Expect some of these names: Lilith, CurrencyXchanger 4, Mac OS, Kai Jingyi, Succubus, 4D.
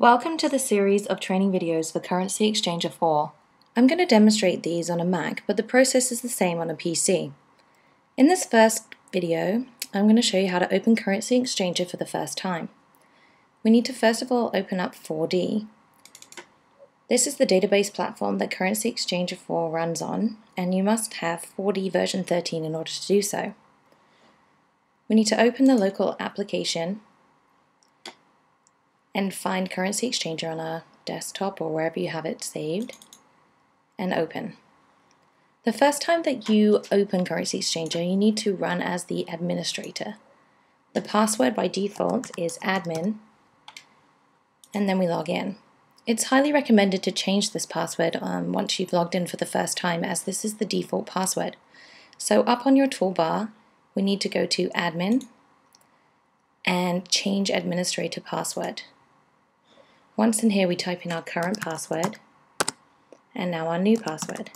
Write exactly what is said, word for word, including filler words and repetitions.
Welcome to the series of training videos for CurrencyXchanger four. I'm going to demonstrate these on a Mac, but the process is the same on a P C. In this first video, I'm going to show you how to open CurrencyXchanger for the first time. We need to first of all open up four D. This is the database platform that CurrencyXchanger four runs on, and you must have four D version thirteen in order to do so. We need to open the local application and find CurrencyXchanger on our desktop or wherever you have it saved, and open. The first time that you open CurrencyXchanger, you need to run as the administrator. The password by default is admin, and then we log in. It's highly recommended to change this password um, once you've logged in for the first time, as this is the default password. So up on your toolbar, we need to go to admin and change administrator password. Once in here, we type in our current password and now our new password.